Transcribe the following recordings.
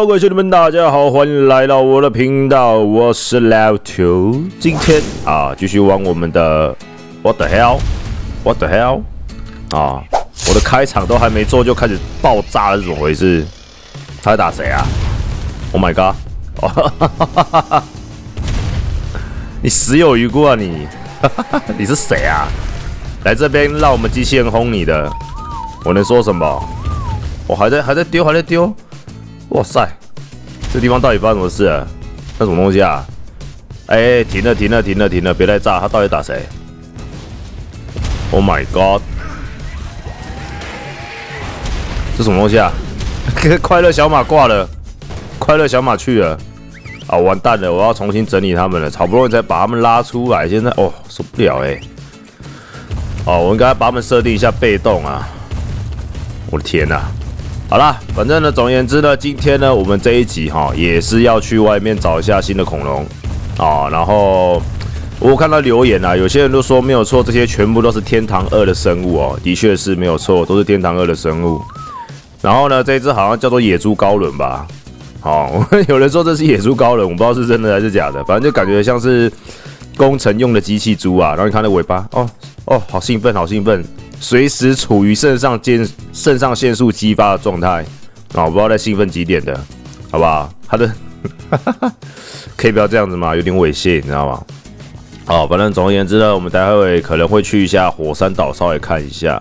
好，各位兄弟们，大家好，欢迎来到我的频道，我是老球。今天啊，继续玩我们的 What the hell 啊！我的开场都还没做就开始爆炸了，是怎么回事？他在打谁啊 ？Oh my god！ 你死有余辜啊你！你是谁啊？来这边让我们机器人轰你的，我能说什么？我还在丢。 哇塞，这地方到底发生什么事啊？那什么东西啊？哎，停了，别再炸！他到底打谁 ？Oh my god！ 这什么东西啊？快乐小马挂了，快乐小马去了啊！完蛋了，我要重新整理他们了。好不容易才把他们拉出来，现在哦受不了哎！哦，我应该把他们设定一下被动啊！我的天哪！ 好啦，反正呢，总而言之呢，今天呢，我们这一集哈也是要去外面找一下新的恐龙啊。然后我看到留言啊，有些人都说没有错，这些全部都是天堂2的生物哦，的确是没有错，都是天堂2的生物。然后呢，这一只好像叫做野猪高伦吧？哦，有人说这是野猪高伦，我不知道是真的还是假的，反正就感觉像是工程用的机器猪啊。然后你看那尾巴，哦，好兴奋。 随时处于肾上腺素激发的状态啊！我不知道在兴奋几点的，好不好？他的可以不要这样子吗？有点猥亵，你知道吗？好，反正总而言之呢，我们待会可能会去一下火山岛，稍微看一下，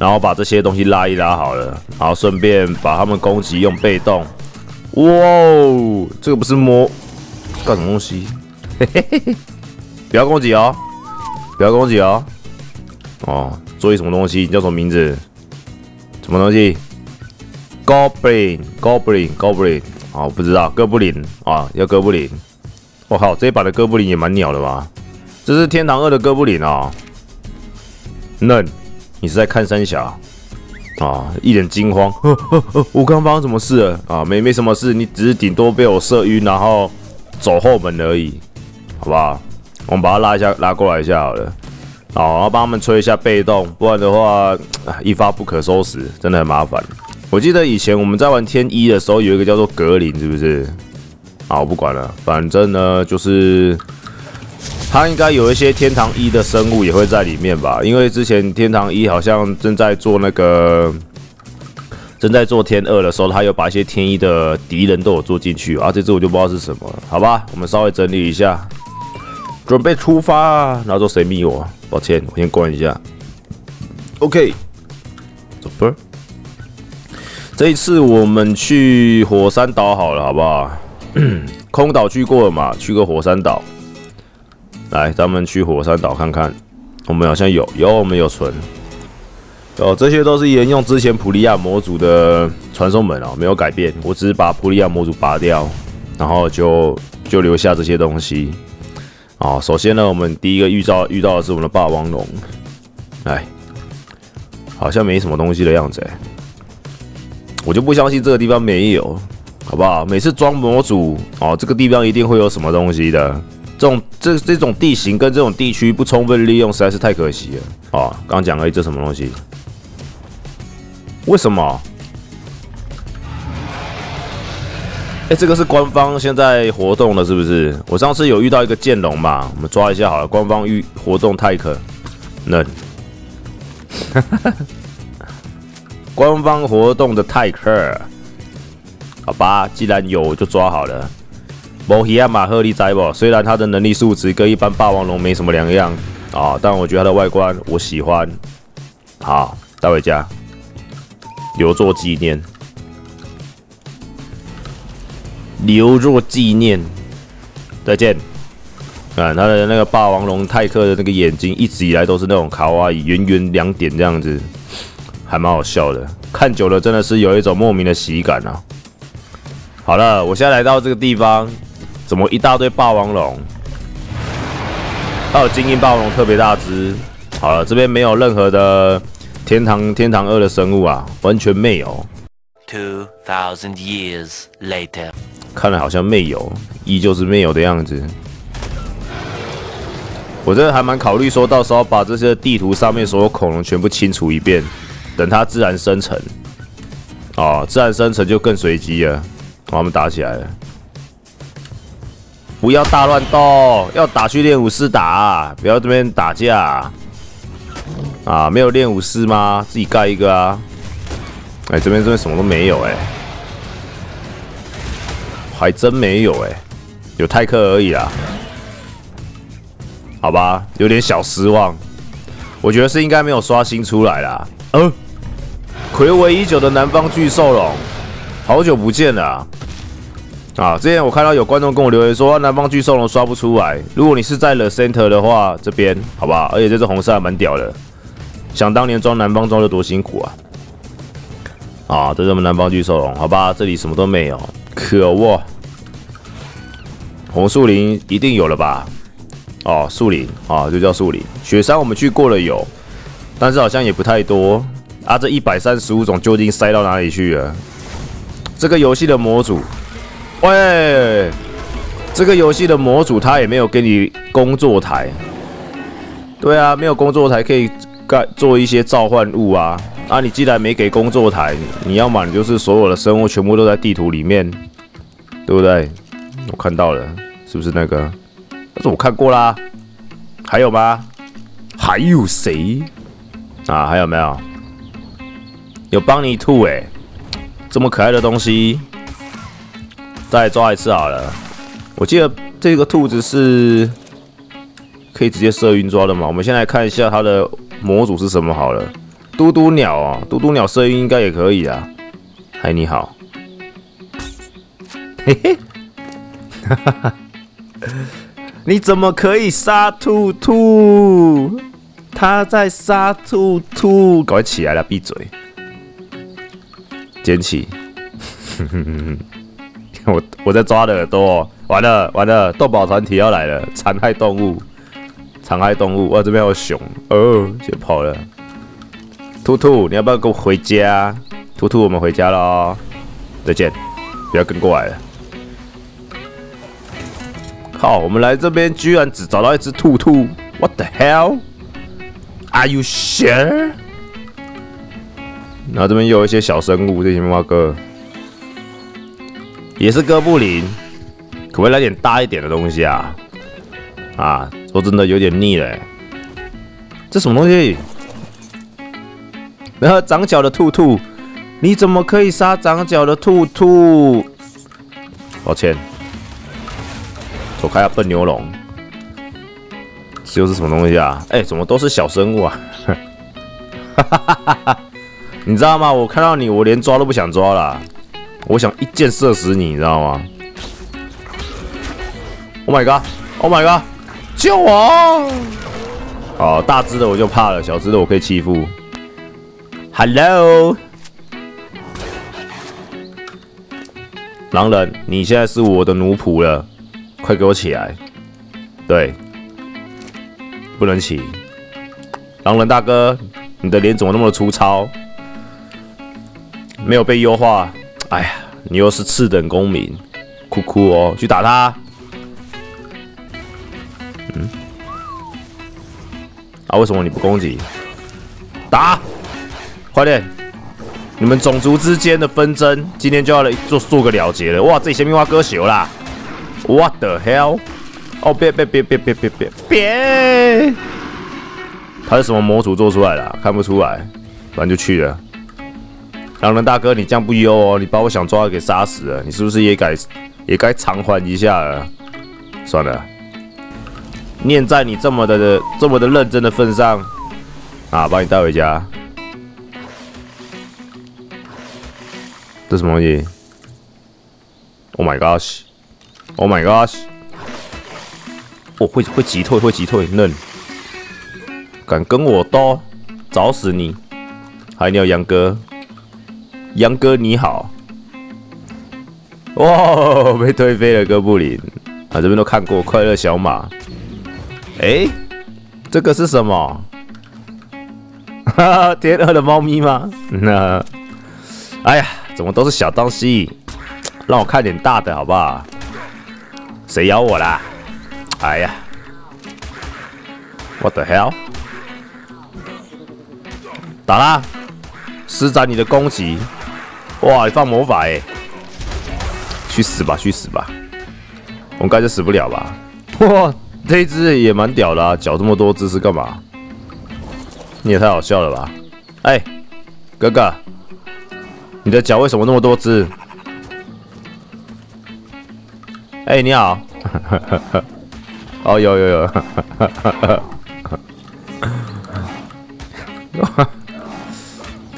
然后把这些东西拉一拉好了，然后顺便把他们攻击用被动。哇哦，这个不是摸干什么东西？嘿嘿嘿，不要攻击哦！哦。 做一什么东西？你叫什么名字？什么东西 ？Goblin 啊，我不知道，哥布林啊，要哥布林。我靠，这一版的哥布林也蛮鸟的吧？这是天堂2的哥布林啊、哦！嫩，你是在看三峡啊？一脸惊慌，我刚发生什么事了啊？没什么事，你只是顶多被我射晕，然后走后门而已，好不好？我们把它拉过来一下好了。 好，然后帮他们吹一下被动，不然的话一发不可收拾，真的很麻烦。我记得以前我们在玩天一的时候，有一个叫做格林，是不是？好，我不管了，反正呢就是它应该有一些天堂1的生物也会在里面吧，因为之前天堂1好像正在做天2的时候，它有把一些天1的敌人都有做进去啊。这只我就不知道是什么了，好吧，我们稍微整理一下，准备出发。然后说谁密我？ 抱歉，我先关一下。OK， 走吧。这一次我们去火山岛好了，好不好？空岛去过了嘛，去过火山岛。来，咱们去火山岛看看。我们好像有我们有存。哦，这些都是沿用之前普利亚模组的传送门哦，没有改变。我只是把普利亚模组拔掉，然后就留下这些东西。 哦，首先呢，我们第一个遇到的是我们的霸王龙，哎，好像没什么东西的样子哎，我就不相信这个地方没有，好不好？每次装模组哦，这个地方一定会有什么东西的。这种地形跟这种地区不充分利用，实在是太可惜了。哦，刚讲了一只什么东西？为什么？ 哎，这个是官方现在活动的，是不是？我上次有遇到一个剑龙嘛，我们抓一下好了。官方活动泰克，嫩，官方活动的泰克，好吧，既然有我就抓好了。摩西亚马赫利仔宝，虽然它的能力数值跟一般霸王龙没什么两样啊、哦，但我觉得它的外观我喜欢，好，带回家留作纪念。 留作纪念。再见。啊，他的那个霸王龙泰克的那个眼睛，一直以来都是那种卡哇伊，圆2点这样子，还蛮好笑的。看久了真的是有一种莫名的喜感啊。好了，我现在来到这个地方，怎么一大堆霸王龙？还有精英霸王龙特别大只。好了，这边没有任何的天堂2的生物啊，完全没有。 2000 years later， 看来好像没有，依旧是没有的样子。我这还蛮考虑说，到时候把这些地图上面所有恐龙全部清除一遍，等它自然生成。哦，自然生成就更随机了。我们打起来了！不要大乱斗，要打去练武士打，不要这边打架啊！没有练武士吗？自己盖一个啊！哎，这边什么都没有哎、还真没有哎、有泰克而已啦。好吧，有点小失望。我觉得是应该没有刷新出来啦。睽违已久的南方巨兽龙，好久不见了啊！之前我看到有观众跟我留言说、南方巨兽龙刷不出来。如果你是在 The Center 的话，这边好不好？而且这只红色还蛮屌的，想当年装南方装的多辛苦啊！这是我们南方巨兽龙，好吧？这里什么都没有，可恶！红树林一定有了吧？树林就叫树林。雪山我们去过了有，但是好像也不太多。这135种究竟塞到哪里去了？这个游戏的模组，喂，这个游戏的模组它也没有给你工作台。对啊，没有工作台可以做一些召唤物啊。你既然没给工作台，你要嘛你就是所有的生物全部都在地图里面，对不对？我看到了，是不是那个？但是我看过啦。还有吗？还有谁？还有没有？有邦尼兔哎，这么可爱的东西，再来抓一次好了。我记得这个兔子是可以直接射晕抓的嘛？我们先来看一下它的模组是什么好了。嘟嘟鸟哦，嘟嘟鸟射晕应该也可以啊。嗨，你好，嘿嘿，哈哈哈，你怎么可以杀兔兔？他在杀兔兔，赶快起来了，闭嘴。捡起，我在抓的耳朵，完了完了，动保团体要来了，残害动物，哇，这边有熊，先跑了。兔兔，你要不要跟我回家？兔兔，我们回家喽，再见，不要跟过来了。靠，我们来这边居然只找到一只兔兔 ，What the hell? Are you sure? 然后这边又有一些小生物，这些猫哥也是哥布林，可不可以来点大一点的东西啊？说真的有点腻了、这什么东西？然后长角的兔兔，你怎么可以杀长角的兔兔？抱歉，走开啊，笨牛龙！这又是什么东西啊？怎么都是小生物啊？哈哈哈哈！你知道吗？我看到你，我连抓都不想抓啦，我想一箭射死你，你知道吗 ？Oh my god! Oh my god! 救我！哦，大只的我就怕了，小只的我可以欺负。Hello， 狼人，你现在是我的奴仆了，快给我起来！对，不能起。狼人大哥，你的脸怎么那么粗糙？没有被优化，哎呀，你又是次等公民，酷酷哦，去打他。为什么你不攻击？打，快点！你们种族之间的纷争，今天就要来做个了结了。哇，这前面挖割球啦 ！What the hell？ 别！他是什么模组做出来的、看不出来，不然就去了。狼人大哥，你这样不优哦！你把我想抓的给杀死了，你是不是也该偿还一下了？算了，念在你这么的认真的份上，把你带回家。这什么东西 ？Oh my gosh! Oh my gosh! 会击退，嫩！敢跟我斗，找死你！还有杨哥。杨哥你好，哇，被推飞了哥布林啊！这边都看过快乐小马，这个是什么？天鹅的猫咪吗？哎呀，怎么都是小东西？让我看点大的好不好？谁咬我啦？哎呀 ，What the hell？ 打啦，施展你的攻击！哇，你放魔法去死吧，去死吧！我们该就死不了吧？哇，这一只也蛮屌的啊，搅这么多姿势干嘛？你也太好笑了吧！哎，哥哥，你的脚为什么那么多只？哎，你好。哦，有。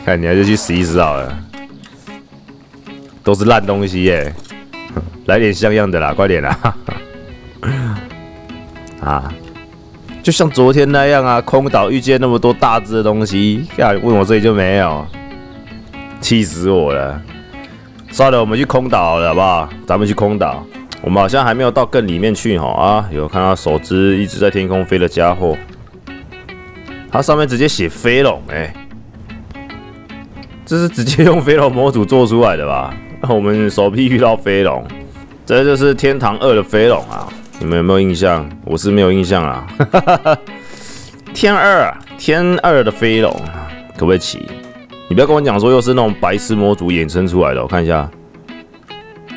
看，你还是去死一死好了。都是烂东西耶，来点像样的啦，快点啦！啊，就像昨天那样啊，空岛遇见那么多大只的东西，呀，问我这里就没有，气死我了！算了，我们去空岛好了，好不好？咱们去空岛。 我们好像还没有到更里面去哈啊！有看到手指一直在天空飞的家伙，它上面直接写飞龙哎，这是直接用飞龙模组做出来的吧？我们首批遇到飞龙，这就是天堂2的飞龙啊！你们有没有印象？我是没有印象啦。天二的飞龙可不可以骑？你不要跟我讲说又是那种白痴模组衍生出来的，我看一下。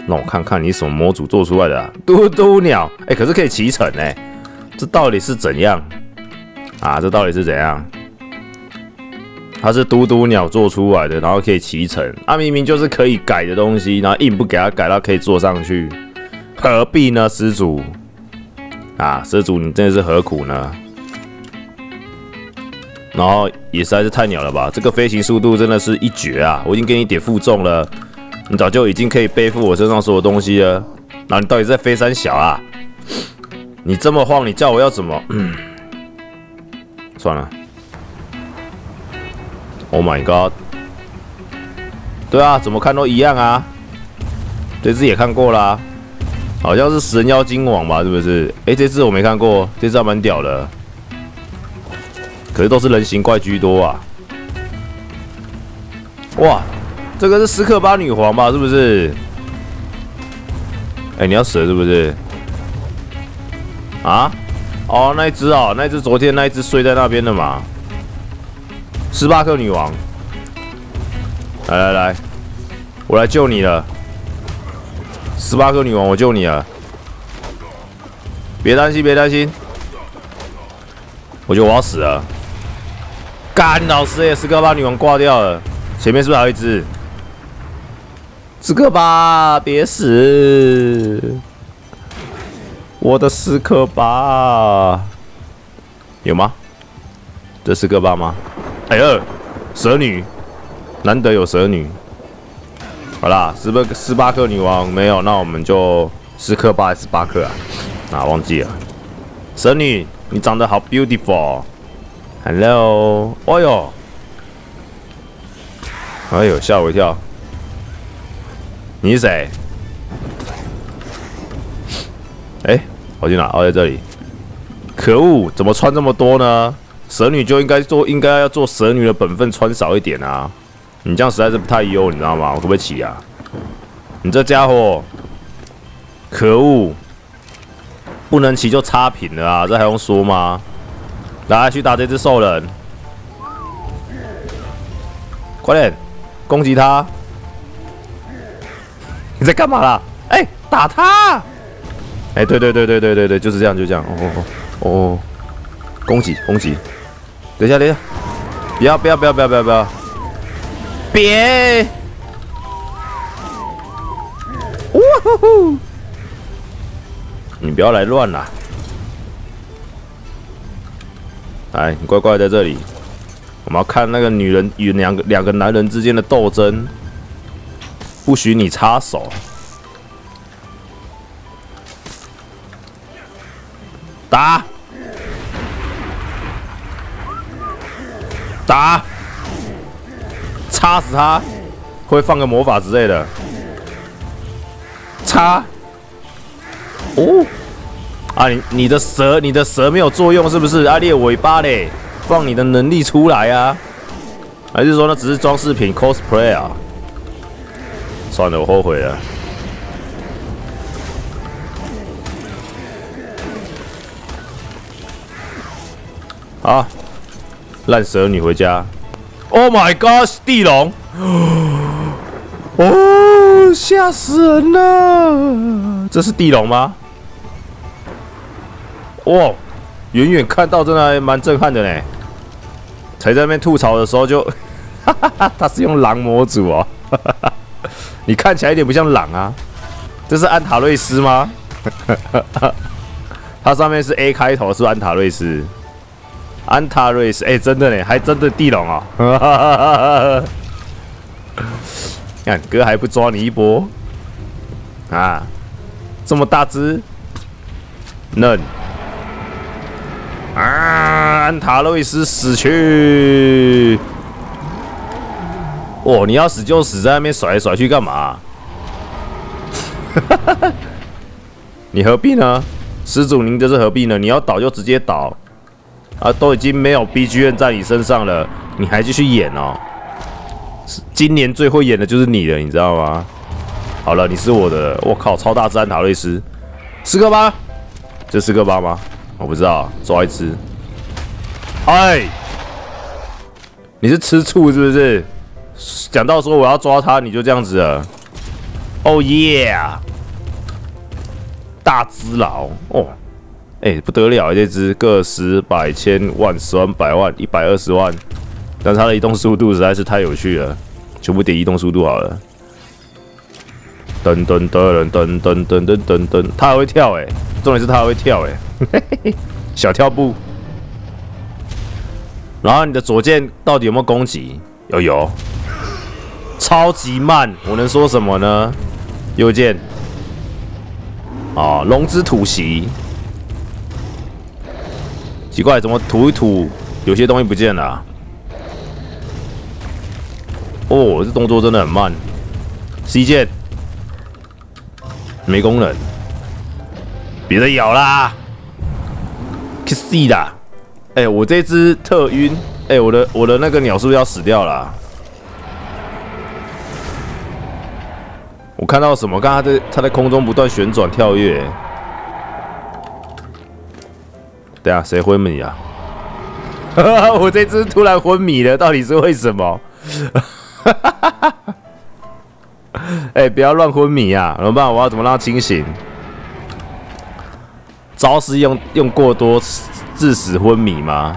那我看看你什么模组做出来的、啊、嘟嘟鸟，哎、欸，可是可以骑乘哎，这到底是怎样啊？这到底是怎样？它是嘟嘟鸟做出来的，然后可以骑乘，啊，明明就是可以改的东西，然后硬不给它改，它可以坐上去，何必呢，施主？啊，施主你真的是何苦呢？然后也实在是太鸟了吧，这个飞行速度真的是一绝啊！我已经给你点负重了。 你早就已经可以背负我身上所有东西了，然后你到底在飞三小啊？你这么晃，你叫我要怎么？算了。Oh my god！ 对啊，怎么看都一样啊。这只也看过啦、啊，好像是食人妖精王吧？是不是？哎、欸，这只我没看过，这只还蛮屌的。可是都是人形怪居多啊。哇！ 这个是斯克巴女皇吧？是不是？哎、欸，你要死了是不是？啊？哦，那一只哦，那一只昨天那一只睡在那边的嘛。斯巴克女王，来，我来救你了。斯巴克女王，我救你了。别担心，别担心。我觉得我要死了。干，老师耶，斯克巴女王挂掉了。前面是不是还有一只？ 斯克巴，别死！我的斯克巴有吗？这斯克巴吗？哎呦，蛇女，难得有蛇女。好啦，斯巴克女王没有，那我们就斯克巴还是斯巴克啊？啊，忘记了。蛇女，你长得好 beautiful。Hello， 哎呦，哎呦，吓我一跳。 你是谁？哎、欸，我去哪？哦，在这里。可恶，怎么穿这么多呢？蛇女就应该要做蛇女的本分，穿少一点啊！你这样实在是不太优，你知道吗？我可不可以骑啊？你这家伙，可恶，不能骑就差评了啊！这还用说吗？来，去打这只兽人，快点攻击他！ 你在干嘛啦？哎、欸，打他！哎、欸，对，就是这样，就这样。哦，攻击！等一下，不要！别！呜呼呼！你不要来乱啦！哎，你乖乖在这里。我们要看那个女人与两个男人之间的斗争。 不许你插手！打！插死他！会放个魔法之类的。插！哦！啊，你的蛇没有作用是不是？啊，你的尾巴嘞，放你的能力出来啊！还是说那只是装饰品 cosplay 啊？ 算了，我后悔了。好，烂蛇女回家。Oh my god， 地龙！哦，吓死人了！这是地龙吗？哇，远远看到真的还蛮震撼的呢。才在那边吐槽的时候就，哈哈哈，他是用狼模组哦，哈哈哈，你看起来一点不像狼啊。这是安塔瑞斯吗？哈哈哈，它上面是 A 开头，是安塔瑞斯。 安塔瑞斯，哎、欸，真的呢，还真的地龙啊、哦！看哥还不抓你一波啊！这么大只，嫩啊！安塔瑞斯死去！哦，你要死就死，在那边甩来甩去干嘛？你何必呢？施主，您这是何必呢？你要倒就直接倒。 啊，都已经没有 BGM 在你身上了，你还继续演哦？今年最会演的就是你了，你知道吗？好了，你是我的，我靠，超大只安塔瑞斯，4个8，这4个8吗？我不知道，抓一只。哎，你是吃醋是不是？讲到说我要抓他，你就这样子了。Oh yeah， 大只佬哦。 哎、欸，不得了、欸！这只个10、100、1000、万、10万、100、20万，但它的移动速度实在是太有趣了，全部点移动速度好了。噔噔噔噔噔噔噔噔噔，它还会跳哎、欸！重点是它还会跳哎、欸，小跳步。然后你的左键到底有没有攻击？有，超级慢，我能说什么呢？右键，啊，龙之突袭。 奇怪，怎么吐一吐，有些东西不见了、啊？哦，这动作真的很慢。C 键没功能，别再咬啦 ！Kiss 啦！哎、欸，我这只特晕，哎、欸，我的那个鸟是不是要死掉了、啊？我看到什么？刚刚它在空中不断旋转跳跃、欸。 对啊，谁昏迷啊？我这只突然昏迷了，到底是为什么？哎、欸，不要乱昏迷啊！怎么办？我要怎么让它清醒？招式用过多致使昏迷吗？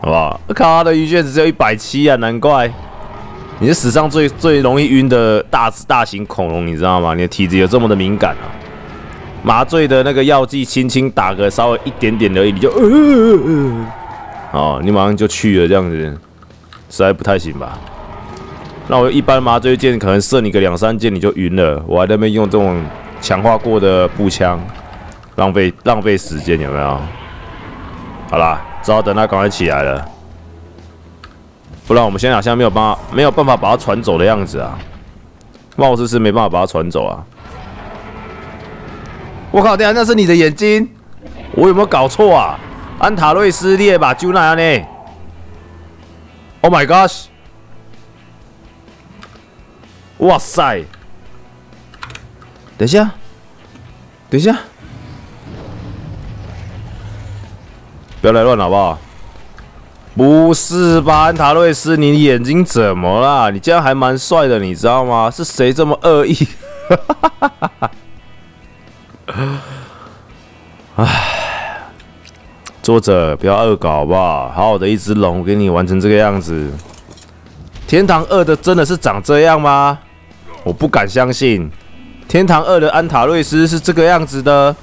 好不好？我靠，他的鱼卷只有170啊，难怪你是史上最容易晕的大型恐龙，你知道吗？你的体质有这么的敏感啊？ 麻醉的那个药剂，轻轻打个稍微一点点而已，你就哦，你马上就去了，这样子实在不太行吧？那我一般麻醉箭可能射你个2、3箭你就晕了，我还在那边用这种强化过的步枪，浪费时间有没有？好啦，只好等他赶快起来了，不然我们现在好像没有办法把它传走的样子啊，貌似是没办法把它传走啊。 我靠！对啊，那是你的眼睛，我有没有搞错啊？安塔瑞斯裂吧，就那样呢。Oh my gosh！ 哇塞！等一下，等一下，不要来乱好不好？不是吧，安塔瑞斯，你眼睛怎么啦？你这样还蛮帅的，你知道吗？是谁这么恶意？唉，作者不要恶搞好不好？好好的一只龙给你玩成这个样子，天堂2的真的是长这样吗？我不敢相信，天堂2的安塔瑞斯是这个样子的，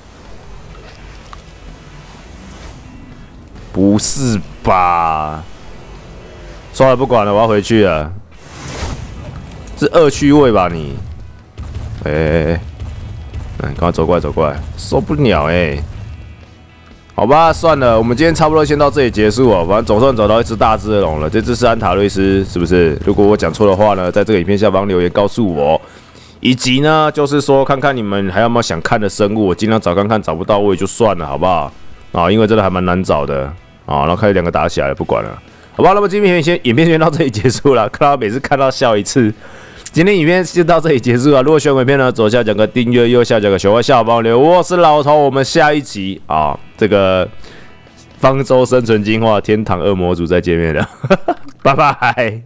不是吧？算了，不管了，我要回去了。是恶趣味吧你？哎。 嗯，赶快走过来，走过来，受不了哎、欸！好吧，算了，我们今天差不多先到这里结束哦。反正总算找到一只大只的龙了，这只是安塔瑞斯，是不是？如果我讲错的话呢，在这个影片下方留言告诉我。以及呢，就是说看看你们还有没有想看的生物，我尽量找看看，找不到我也就算了，好不好？啊，因为真的还蛮难找的啊。然后看2个打起来了，不管了，好吧。那么今天影片先到这里结束了，看到每次看到笑一次。 今天影片就到这里结束了。如果喜欢本片呢，左下角个订阅，右下角个小爱下方留。我是老头，我们下一集啊，这个方舟生存进化天堂2模组再见面了，拜拜。